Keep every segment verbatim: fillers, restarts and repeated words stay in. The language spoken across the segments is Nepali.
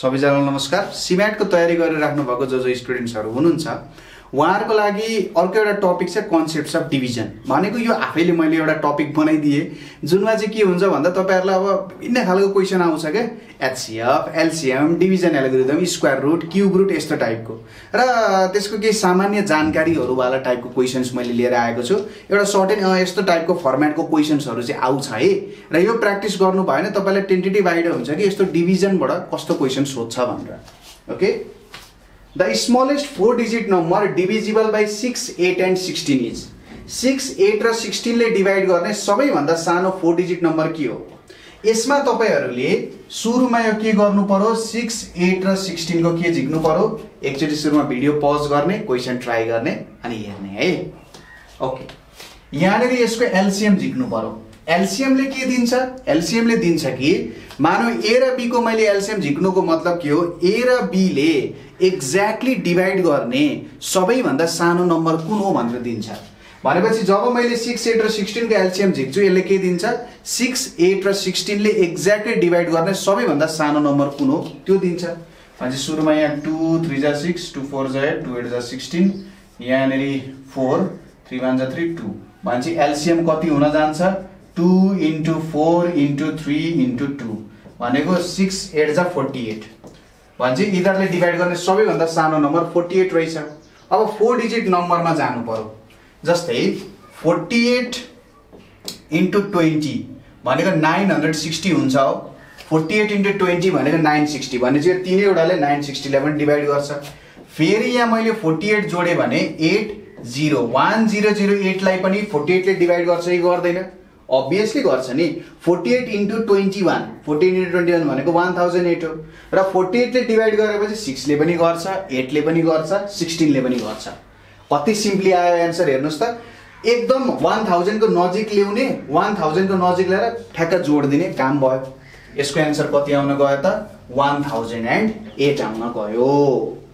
सबैजनालाई नमस्कार। सीम्याटको तयारी गरेर राख्नु भएको जो जो स्टुडेन्ट्सहरु हुनुहुन्छ उहाँहरुको लागि अर्को एउटा टपिक छ कन्सेप्ट्स अफ डिभिजन। भनेको यो आफैले मैले एउटा टपिक बनाइदिए जुनमा चाहिँ के हुन्छ भन्दा तपाईहरुलाई अब भिन्न खालको क्वेशन आउँछ के HCF, LCM, division algorithm, square root, cube root यस्तो टाइपको र त्यसको केही सामान्य जानकारीहरु वाला टाइपको क्वेशन्स मैले लिएर आएको छु। एउटा सर्ट एन्ड यस्तो टाइपको फर्मेटको क्वेशन्सहरु चाहिँ आउँछ है र यो प्र्याक्टिस गर्नु भएन तपाईलाई टेन्टेटिभ आइडिया हुन्छ कि यस्तो डिभिजनबाट कस्तो क्वेशन सोध्छ भनेर। Okay, The smallest four digit number divisible by six, eight and sixteen is six, eight र sixteen ले डिवाइड गर्ने सबैभन्दा सानो four digit number के हो। यसमा तपाईहरुले सुरुमा यो के गर्नु पर्यो six, eight र sixteen को के झिक्नु पर्यो। एकचोटी सुरुमा भिडियो पज गर्ने, क्वेशन ट्राई गर्ने अनि हेर्ने है। ओके, यहाँनेरि यसको एलसीएम झिक्नु पर्यो। एलसीएम ले के दिन्छ? एलसीएम ले दिन्छ कि मानौ ए र बी को मैले एलसीएम झिक्नुको मतलब के हो, ए र बी ले एक्ज्याक्टली डिवाइड गर्ने सबैभन्दा सानो नम्बर कुन हो भनेर दिन्छ। भनेपछि जब मैले six, eight र sixteen को एलसीएम झिक्छु यसले के दिन्छ six, eight र sixteen ले एक्ज्याक्टली डिवाइड गर्ने सबैभन्दा सानो नम्बर कुन हो त्यो दिन्छ। अनि सुरुमा यहाँ two, three जा six, two four जा eight, two eight जा sixteen, यहाँ नेरी four, three one जा three, two भनेपछि एलसीएम कति हुन जान्छ two into four into three into two भनेको six, eight जा forty-eight भन्छ। इधरले डिवाइड गर्ने सबैभन्दा सानो नम्बर forty-eight रहेछ। अब four डिजिट नम्बरमा जानु पर्यो। जस्तै forty-eight into twenty भनेको nine hundred sixty हुन्छ हो। forty-eight into twenty भनेको nine hundred sixty भनेपछि यो तीनैवटाले nine hundred sixty ले पनि डिवाइड गर्छ। फेरि यहाँ मैले forty-eight जोडे भने eight zero one zero zero eight लाई पनि forty-eight ले डिवाइड गर्छ कि गर्दैन? Obviously गर्छ नि। forty-eight into twenty-one भनेको one thousand eight हो र forty-eight ले डिवाइड गरेपछि six ले पनि गर्छ, eight ले पनि गर्छ, sixteen ले पनि गर्छ। कति सिम्पली आयो आन्सर हेर्नुस् त। एकदम one thousand को नजिक ल्याउने, one thousand को नजिक ल्याएर ठ्याक्क जोड दिने काम भयो। यसको आन्सर कति आउन गयो त one thousand eight आउन गयो।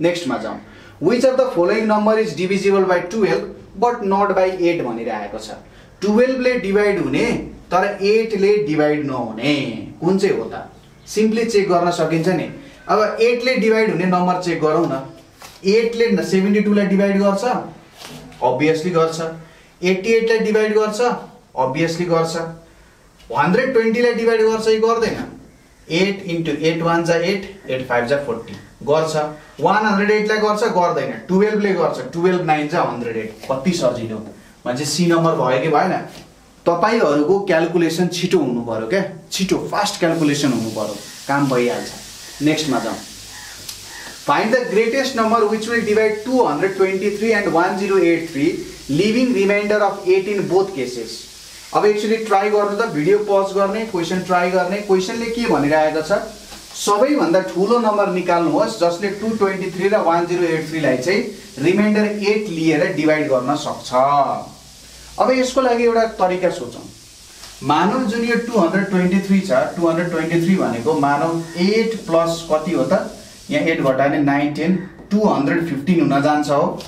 नेक्स्टमा जाऊ। Which of the following number is divisible by twelve but not by eight भनिरहेको छ। twelve ले डिवाइड हुने तर eight ले डिवाइड नहुने कुन चाहिँ हो त? सिम्पली चेक गर्न सकिन्छ नि। अब eight ले डिवाइड हुने नम्बर चेक गरौँ न। eight ले seventy-two लाई डिवाइड गर्छ, obviously गर्छ। eighty-eight लाई डिवाइड गर्छ, obviously गर्छ। one hundred twenty लाई डिवाइड गर्छ कि गर्दैन? eight into eight one जा eight, eight five जा forty गर्छ। one hundred eight लाई गर्छ, गर्दैन। twelve ले गर्छ, twelve nine जा one hundred eight। कति सजिलो मान्छे सी नम्बर भयो के भएन? तपाईहरुको क्याल्कुलेसन छिटो हुनु पर्यो के, छिटो फास्ट क्याल्कुलेसन हुनु पर्यो, काम भइहाल्छ। नेक्स्टमा जाऊ। Find the greatest number which will divide two twenty-three and one thousand eighty-three living remainder of eight in both cases. अब एक्चुअली ट्राई गर्नु त भिडियो पज गर्ने, क्वेशन ट्राई गर्ने। क्वेशनले के भनिरहेको छ? सबैभन्दा ठूलो नम्बर निकाल्नुहोस् जसले two twenty-three र one thousand eighty-three लाई चाहिँ रिमाइन्डर eight लिएर डिवाइड गर्न सक्छ। अब यसको लागि एउटा तरिका सोचौं। मानौ जुन यो two twenty-three छ, two twenty-three भनेको मानौ eight प्लस कति हो त? यहाँ eight घटाने nine ten, two fifteen हुन जान्छ हो।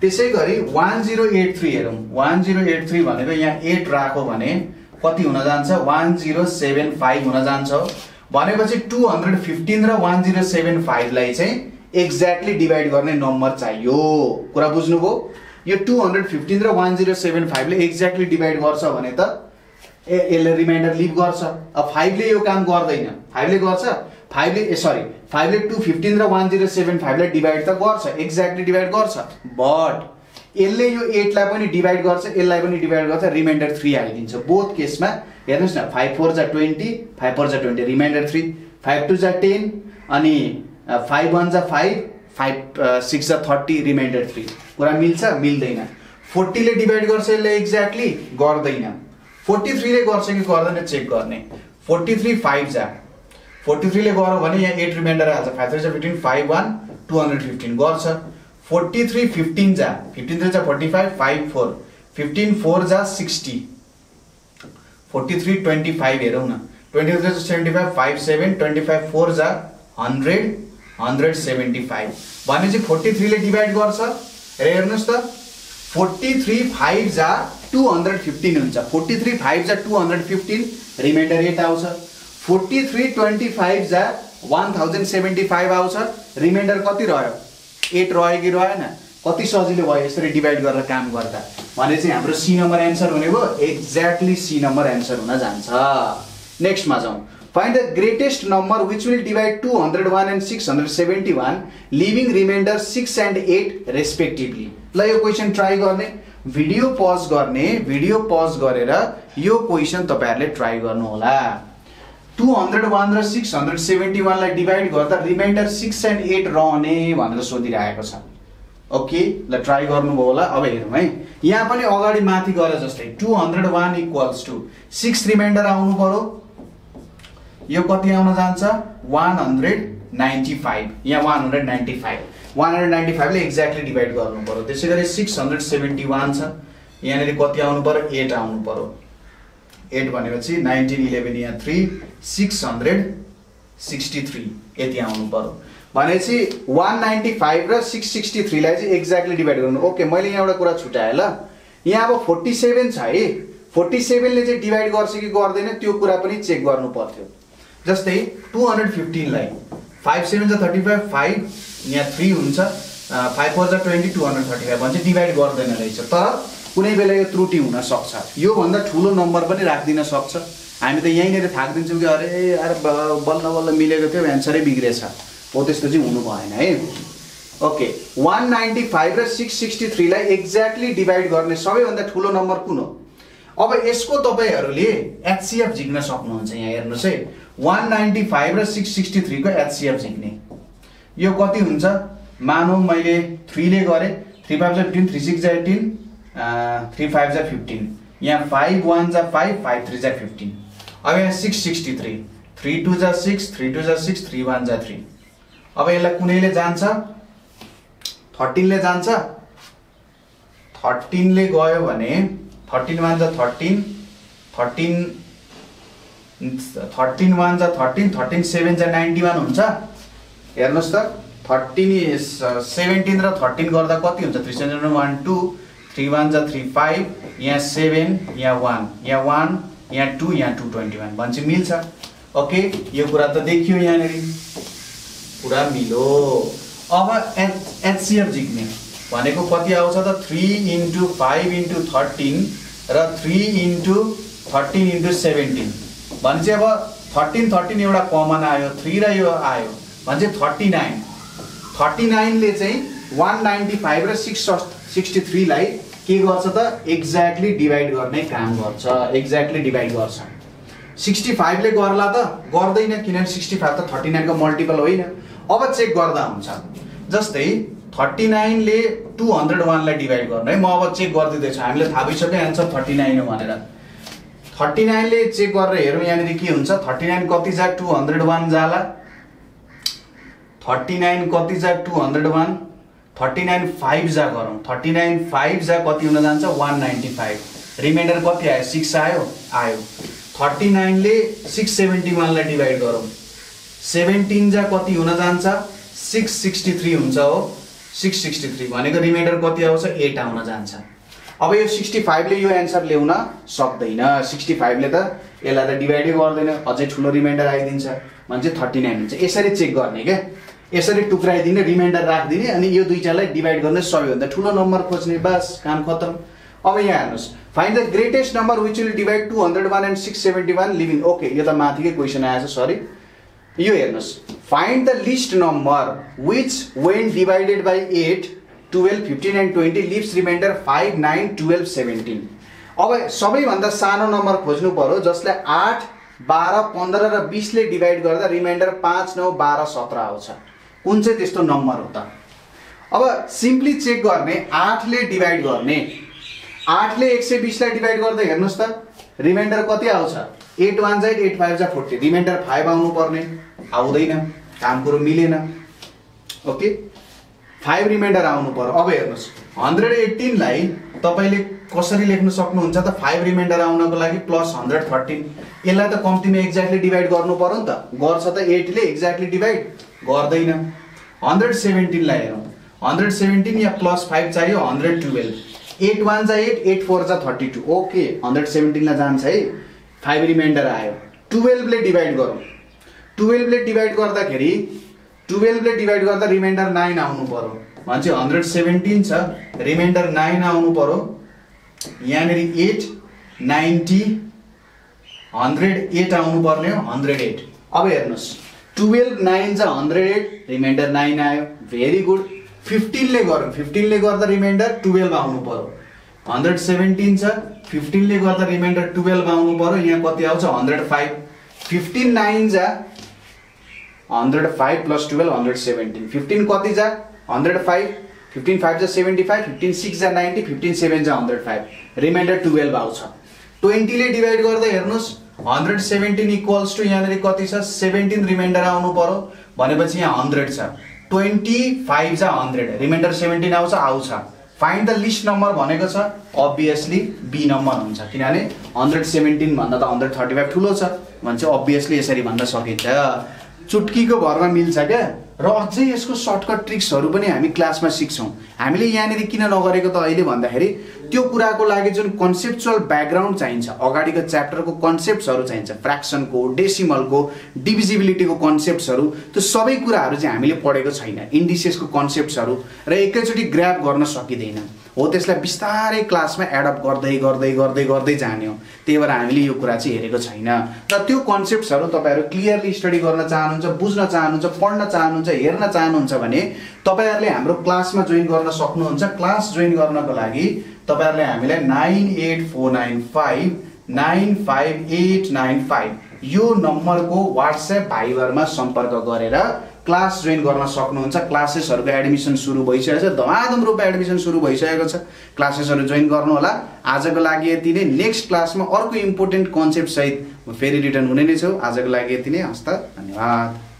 त्यसैगरी one thousand eighty-three हेरौं। one thousand eighty-three भनेको यहाँ eight राखो भने कति हुन जान्छ? one thousand seventy-five हुन जान्छ हो। भनेपछि two fifteen र one thousand seventy-five लाई चाहिँ एक्ज्याक्टली डिवाइड गर्ने नम्बर चाहियो। कुरा बुझ्नुभयो? यो two fifteen र one thousand seventy-five ले एक्ज्याक्टली डिवाइड गर्छ भने त यसले रिमाइन्डर लीभ गर्छ। अब five ले यो काम गर्दैन। five ले गर्छ, five ले सरी five ले two fifteen र one thousand seventy-five ले डिवाइड त गर्छ, एक्ज्याक्टली डिवाइड गर्छ, बट यसले यो eight लाई पनि डिवाइड गर्छ, यसलाई पनि डिवाइड गर्छ, रिमाइन्डर three आइदिन्छ। बोथ केसमा हेर्नुस् न, five four जा twenty, five four जा twenty remainder three, five two जा ten अनि five one जा five, five six जा thirty रिमाइन्डर three। कुरा मिल्छ मिल्दैन? forty ले डिवाइड गर्छ यसले एक्ज्याक्टली गर्दैन। forty-three ले गर्छ कि गर्दैन चेक गर्ने। forty-three five जा, forty-three ले गर्यो भने यहाँ eight रिमाइन्डर आछ, five three जा fifteen, five one two fifteen गर्छ। forty-three fifteen जा, fifteen three जा forty-five, five four, fifteen four जा sixty, forty-three twenty-five हेरौं न, twenty-three जा seventy-five, five seven, twenty-five four जा one hundred, one hundred seventy-five भनेपछि forty-three ले डिवाइड गर्छ। हेर्नुस् त, forty-three five जा two fifteen हुन्छ, forty-three five जा two fifteen रिमाइन्डर eight आउँछ। forty-three twenty-five जा वन थाउजेंड सेवेन्टी फाइव आउँछ रिमाइन्डर कति रह्यो एट रह्यो कि रहेन कति सजिलो भयो यसरी डिवाइड गरेर काम गर्दा भने चाहिँ हाम्रो सी नम्बर एन्सर हुने भयो एक्ज्याक्टली सी नम्बर एन्सर हुन जान्छ। नेक्स्टमा जाउँ find the greatest number which will divide two hundred one and six hundred seventy one living remainder six and eight respectively. ल यो क्वेश्चन ट्राई गर्ने भिडियो पज गर्ने भिडियो पज गरेर यो क्वेश्चन तपाईहरुले ट्राई गर्नु होला। टू हंड्रेड वन र सिक्स हंड्रेड सेवेन्टी वन लाई डिवाइड गर्दा रिमाइंडर सिक्स एंड एट रहने भनेर सोधिरहेको छ। ओके ल ट्राई गर्नुभयो होला। अब हेरौँ है यहाँ पनि अगाडि माथि गरे जस्तै two hundred one equals to six remainder आउनु पर्यो यो कति आउन जान्छ वन हंड्रेड नाइन्टी फाइव यहाँ one hundred ninety five one hundred ninety five ले एक्जैक्टली डिवाइड गर्नु पर्यो। त्यसैगरी सिक्स हंड्रेड सेवेन्टी वन छ यहाँ कति आउनु पर्यो एट आउनु पर्यो एट भनेपछि नाइन्टीन इलेवेन यहाँ three six hundred sixty three ये आउनु पर्यो भनेपछि वन नाइन्टी फाइव र सिक्स सिक्सटी थ्री लाई एक्जैक्टली डिवाइड गर्नु। ओके मैं यहाँ एउटा कुरा छुट्याएँ ल यहाँ अब फोर्टी सेवेन छ है फोर्टी सेवेनले डिवाइड गर्छ कि गर्दैन त्यो कुरा पनि चेक गर्नु पर्थ्यो। जस्तै टू हंड्रेड फिफ्टीन लाई फाइव सेवेन ज थर्टी फाइव फाइव यहाँ थ्री हुन्छ फाइव फोर ज twenty two hundred thirty five भन्छ डिवाइड गर्दैन रहेछ तर कुनै बेला यो त्रुटि हुन सक्छ यो भन्दा ठुलो नम्बर पनि राख्दिन सक्छ। हामी त यहीँनिर थाक्दिन्छौँ कि अरे यार बल्ल बल्ल मिलेको थियो एन्सरै बिग्रेछ हो त्यस्तो चाहिँ हुनु भएन है। ओके वन नाइन्टी फाइव र सिक्स सिक्सटी थ्रीलाई एक्ज्याक्टली डिवाइड गर्ने सबैभन्दा ठुलो नम्बर कुन हो। अब यसको तपाईहरुले एचसीएफ झिक्न सक्नुहुन्छ यहाँ हेर्नुस् है वन नाइन्टी फाइव र सिक्स सिक्सटी थ्री को एचसीएफ झिक्ने यो कति हुन्छ मानौ मैले थ्री ले गरेँ थ्री फाइव जा फिफ्टीन थ्री सिक्स जा एटीन थ्री फाइव जा फिफ्टीन यहाँ फाइव वन जा फाइव फाइव थ्री जा फिफ्टीन। अब यहाँ six sixty three three two जा सिक्स थ्री टू जा सिक्स थ्री वन जा थ्री अब यसलाई कुनैले जान्छ थर्टीनले जान्छ थर्टीनले गयो भने थर्टीन वन जा थर्टीन थर्टीन थर्टीन वन जा थर्टीन थर्टीन सेवेन जा नाइन्टी वन हुन्छ हेर्नुस् त थर्टीन सेवेन्टीन र थर्टीन गर्दा कति हुन्छ three seven one two three one जा थ्री फाइव यहाँ सेवेन यहाँ वन यहाँ वन यहाँ टू यहाँ टू ट्वेंटी वन भन्छ मिल्छ। ओके यो कुरा त देखियो यहाँनिर पूरा मिलो। अब एच एचसीएफ जिक्ने भनेको कति आउँछ त three into five into thirteen र three into thirteen into seventeen भन्छ अब थर्टीन थर्टीन एउटा कमन आयो थ्री र यो आयो भन्छ थर्टी नाइन थर्टी नाइनले चाहिँ वन नाइन्टी फाइव र सिक्स सिक्सटी थ्रीलाई के गर्छ त एक्ज्याक्टली डिवाइड गर्ने काम गर्छ एक्ज्याक्टली डिवाइड गर्छ। सिक्सटी फाइवले गर्ला त गर्दैन किनभने सिक्सटी फाइभ त थर्टी नाइनको मल्टिपल होइन। अब चेक गर्दा हुन्छ जस्तै थर्टी नाइनले टू हंड्रेड वनलाई डिवाइड गर्नु है म अब चेक गरिदिँदैछु हामीले थाहा भइसक्यो एन्सर थर्टी नाइन हो भनेर थर्टी नाइनले चेक गरेर हेरौँ यहाँनिर के हुन्छ थर्टी नाइन कति जा टू हंड्रेड वन जाला थर्टी नाइन कति जा two hundred one thirty nine five जा गरौँ थर्टी नाइन फाइव जा कति हुन जान्छ वन नाइन्टी फाइव रिमाइन्डर कति आयो सिक्स आयो आयो थर्टी नाइनले सिक्स सेवेन्टी वनलाई डिवाइड गरौँ सेवेन्टीन जा कति हुन जान्छ सिक्स सिक्सटी थ्री हुन्छ हो सिक्स सिक्सटी थ्री भनेको रिमाइन्डर कति आउँछ एट आउन जान्छ। अब यो सिक्सटी फाइवले यो एन्सर ल्याउन सक्दैन सिक्सटी फाइवले त यसलाई त डिभाइडै गर्दैन अझै ठुलो रिमाइन्डर आइदिन्छ भन्छ थर्टी नाइन हुन्छ। यसरी चेक गर्ने क्या यसरी टुक्राइदिने रिमाइन्डर राखिदिने अनि यो दुईटालाई डिवाइड गर्ने सबैभन्दा ठुलो नम्बर खोज्ने बस काम खतम। अब यहाँ हेर्नुहोस् find the greatest number which will divide two hundred one and six seventy one leaving. Okay यो त माथिकै क्वेसन आएछ सरी यो हेर्नुहोस् find the least number which when divided by eight twelve fifteen and twenty leaves remainder five nine twelve seventeen. अब सबैभन्दा सानो नम्बर खोज्नु पर्यो जसले आठ बाह्र पन्ध्र र बीसले डिवाइड गर्दा रिमाइन्डर पाँच नौ बाह्र सत्रह आउँछ कुन चाहिँ त्यस्तो नम्बर हो त। अब सिम्पली चेक गर्ने आठले डिवाइड गर्ने आठले एक सौ बीसलाई डिवाइड गर्दा हेर्नुहोस् त रिमाइन्डर कति आउँछ एट वन जा एट फाइभ जा फोर्टी रिमाइन्डर फाइभ आउनुपर्ने आउँदैन काम कुरो मिलेन। ओके फाइभ रिमाइन्डर आउनु पर्यो। अब हेर्नुहोस् हंड्रेड एट्टीनलाई तपाईँले कसरी लेख्न सक्नुहुन्छ त फाइभ रिमाइन्डर आउनको लागि प्लस हंड्रेड थर्टीन यसलाई त कम्तीमा एक्ज्याक्टली डिवाइड गर्नु पर्यो नि त गर्छ त एटले एक्ज्याक्टली डिवाइड गर्दैन। हंड्रेड सेवेन्टीन लाई हेरौँ हंड्रेड सेवेन्टीन या प्लस फाइभ चाहिए हंड्रेड ट्वेल्व एट वन जा एट एट फोर जा thirty two. Okay hundred seventeen लाई जान्छ है फाइभ रिमाइन्डर आयो ट्वेल्वले डिवाइड गरौँ ट्वेल्व ले डिवाइड गर्दाखेरि ट्वेल्व ले डिवाइड गर्दा रिमाइन्डर नाइन आउनु पर्यो भन्छ एक सय सत्रह छ रिमाइन्डर नाइन आउनु पर्यो यानेरी आठ नब्बे एक सय आठ आउनु पर्ने हो एक सय आठ। अब हेर्नुस् ट्वेल्व नाइन जा एक सय आठ रिमाइन्डर नाइन आयो भेरी गुड। फिफ्टीन ले गर्यो फिफ्टीन ले गर्दा रिमाइन्डर ट्वेल्व आउनु पर्यो एक सय सत्रह छ फिफ्टीन ले गर्दा रिमाइन्डर ट्वेल्व आउनु पर्यो यहाँ कति आउँछ एक सय पाँच। फिफ्टीन नाइन जा एक सय पाँच plus ट्वेल्व एक सय सत्रह फिफ्टीन कति जा एक सय पाँच फिफ्टीन फाइव जा पचहत्तर फिफ्टीन सिक्स जा नब्बे फिफ्टीन सेभेन जा एक सय पाँच रिमाइन्डर ट्वेल्व आउँछ। बीस ले डिवाइड गर्दा हेर्नुस् एक सय सत्रह इक्वल्स टु यहाँ कति छ सत्रह रिमाइन्डर आउनु पर्यो भनेपछि यहाँ एक सय छ पच्चीस जा एक सय रिमाइन्डर सत्रह आउँछ आउँछ। फाइन्ड द लिस्ट नम्बर भनेको छ अब्भियसली बी नम्बर हुन्छ किनभने एक सय सत्रह भन्दा त एक सय पैँतालीस ठुलो छ भन्छ अब्भियसली यसरी भन्न सकिन्छ चुटकी को भरमा मिल्छ के। र अझै यसको सर्टकट ट्रिक्सहरु पनि हामी क्लासमा सिक्छौं। हामीले यहाँ किन नगरेको त अहिले भन्दाखेरि त्यो कुराको लागि जुन कन्सेप्चुअल ब्याकग्राउन्ड चाहिन्छ अगाडिको च्याप्टरको कन्सेप्ट्सहरु चाहिन्छ फ्र्याक्सन को डेसिमल को डिभिजिबिलिटी को कन्सेप्ट्सहरु त्यो सबै कुराहरु चाहिँ हामीले पढेको छैन इन्डिसेस को कन्सेप्ट्सहरु र एकैचोटी ग्र्याब गर्न सकिदैन हो त्यसलाई बिस्तारै क्लासमा एडप्ट गर्दै गर्दै गर्दै गर्दै जाने हो त्यही भएर हामीले यो कुरा चाहिँ हेरेको छैन। र त्यो कन्सेप्ट्सहरु तपाईहरु क्लियरली स्टडी गर्न चाहनुहुन्छ बुझ्न चाहनुहुन्छ पढ्न चाहनुहुन्छ हेर्न चाहनुहुन्छ भने तपाईहरुले हाम्रो क्लासमा जोइन गर्न सक्नुहुन्छ। क्लास जोइन गर्नको लागि तपाईहरुले हामीलाई nine eight four nine five nine five eight nine five यो नम्बरको WhatsApp भाइबरमा सम्पर्क गरेर क्लास जोइन गर्न सक्नुहुन्छ। क्लासेसहरुको एडमिसन सुरु भइसकेको छ धमाधम रूपमा एडमिसन सुरु भइसकेको छ क्लासेसहरु जोइन गर्नु होला। आजको लागि यति नै नेक्स्ट क्लासमा अर्को इम्पोर्टेन्ट कन्सेप्ट सहित फेरि रिटर्न हुने नै छौ। आजको लागि यति नै हस्त धन्यवाद।